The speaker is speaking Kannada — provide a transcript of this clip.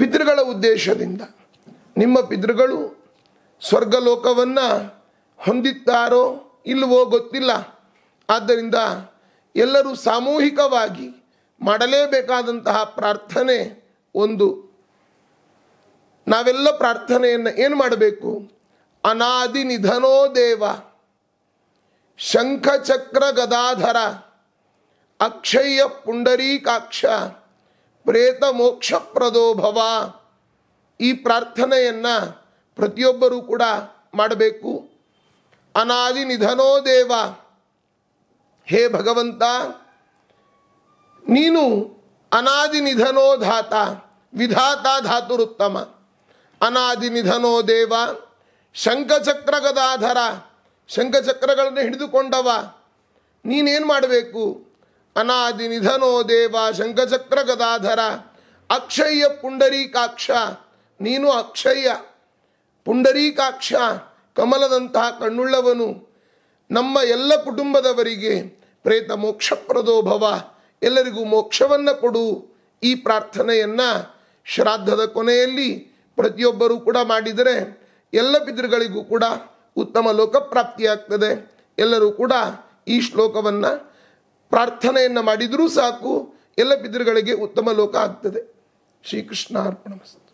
ಪಿತೃಗಳ ಉದ್ದೇಶದಿಂದ ನಿಮ್ಮ ಪಿತೃಗಳು ಸ್ವರ್ಗಲೋಕವನ್ನು ಹೊಂದಿದ್ದಾರೋ ಇಲ್ಲವೋ ಗೊತ್ತಿಲ್ಲ. ಆದ್ದರಿಂದ ಎಲ್ಲರೂ ಸಾಮೂಹಿಕವಾಗಿ ಮಾಡಲೇಬೇಕಾದಂತಹ ಪ್ರಾರ್ಥನೆ ಒಂದು. ನಾವೆಲ್ಲ ಪ್ರಾರ್ಥನೆಯನ್ನು ಏನು ಮಾಡಬೇಕು? ಅನಾದಿ ನಿಧನೋ ದೇವ ಶಂಖ ಚಕ್ರ ಗದಾಧರ ಅಕ್ಷಯ ಪುಂಡರೀಕಾಕ್ಷ ಪ್ರೇತ ಮೋಕ್ಷ ಪ್ರದೋ ಭವ. ಈ ಪ್ರಾರ್ಥನೆಯನ್ನು ಪ್ರತಿಯೊಬ್ಬರೂ ಕೂಡ ಮಾಡಬೇಕು. ಅನಾದಿ ನಿಧನೋ ದೇವ, ಹೇ ಭಗವಂತ ನೀನು ಅನಾದಿ ನಿಧನೋ ಧಾತ, ವಿಧಾತ ಧಾತುರುತ್ತಮ. ಅನಾದಿ ನಿಧನೋ ದೇವ ಶಂಖಚಕ್ರ ಗದಾಧರ, ಶಂಖಚಕ್ರಗಳನ್ನು ಹಿಡಿದುಕೊಂಡವ. ನೀನೇನು ಮಾಡಬೇಕು? ಅನಾದಿ ನಿಧನೋ ದೇವ ಶಂಖಚಕ್ರ ಗದಾಧರ ಅಕ್ಷಯ ಪುಂಡರೀಕಾಕ್ಷ, ನೀನು ಅಕ್ಷಯ ಪುಂಡರೀಕಾಕ್ಷ ಕಮಲದಂತಹ ಕಣ್ಣುಳ್ಳವನು, ನಮ್ಮ ಎಲ್ಲ ಕುಟುಂಬದವರಿಗೆ ಪ್ರೇತ ಮೋಕ್ಷ ಪ್ರದೋಭವ, ಎಲ್ಲರಿಗೂ ಮೋಕ್ಷವನ್ನು ಕೊಡು. ಈ ಪ್ರಾರ್ಥನೆಯನ್ನು ಶ್ರಾದ್ದದ ಕೊನೆಯಲ್ಲಿ ಪ್ರತಿಯೊಬ್ಬರೂ ಕೂಡ ಮಾಡಿದರೆ ಎಲ್ಲ ಪಿತೃಗಳಿಗೂ ಕೂಡ ಉತ್ತಮ ಲೋಕಪ್ರಾಪ್ತಿಯಾಗ್ತದೆ. ಎಲ್ಲರೂ ಕೂಡ ಈ ಶ್ಲೋಕವನ್ನು ಪ್ರಾರ್ಥನೆಯನ್ನು ಮಾಡಿದರೂ ಸಾಕು, ಎಲ್ಲ ಪಿತೃಗಳಿಗೆ ಉತ್ತಮ ಲೋಕ ಆಗ್ತದೆ. ಶ್ರೀಕೃಷ್ಣ ಅರ್ಪಣಮಸ್ತು.